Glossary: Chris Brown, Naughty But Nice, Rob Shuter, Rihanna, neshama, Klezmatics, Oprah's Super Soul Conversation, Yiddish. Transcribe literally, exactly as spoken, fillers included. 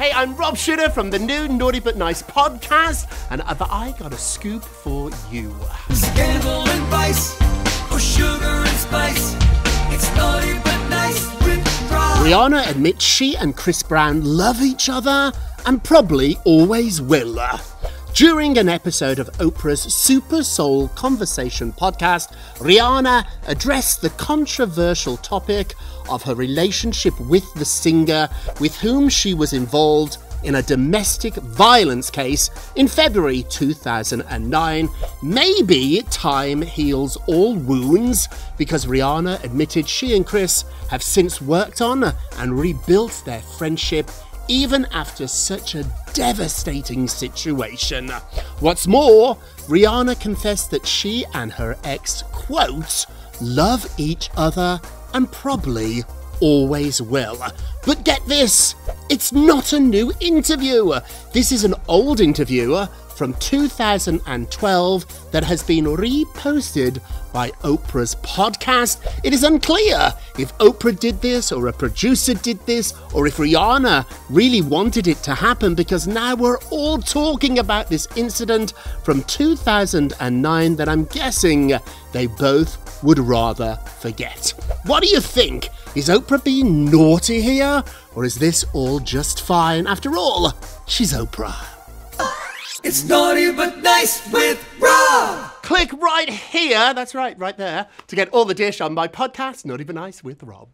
Hey, I'm Rob Shuter from the new Naughty But Nice podcast, and have I got a scoop for you. Scandal and vice, or sugar and spice, it's Naughty But Nice with Rob. Rihanna admits she and Chris Brown love each other, and probably always will. During an episode of Oprah's Super Soul Conversation podcast, Rihanna addressed the controversial topic of her relationship with the singer with whom she was involved in a domestic violence case in February two thousand nine. Maybe time heals all wounds, because Rihanna admitted she and Chris have since worked on and rebuilt their friendship even after such a devastating situation. What's more, Rihanna confessed that she and her ex, quote, love each other and probably always will. But get this, it's not a new interview. This is an old interview from two thousand twelve that has been reposted by Oprah's podcast. It is unclear if Oprah did this, or a producer did this, or if Rihanna really wanted it to happen, because now we're all talking about this incident from two thousand nine that I'm guessing they both would rather forget. What do you think? Is Oprah being naughty here, or is this all just fine? After all, she's Oprah. It's Naughty But Nice with Rob! Click right here, that's right, right there, to get all the dish on my podcast, Naughty But Nice with Rob.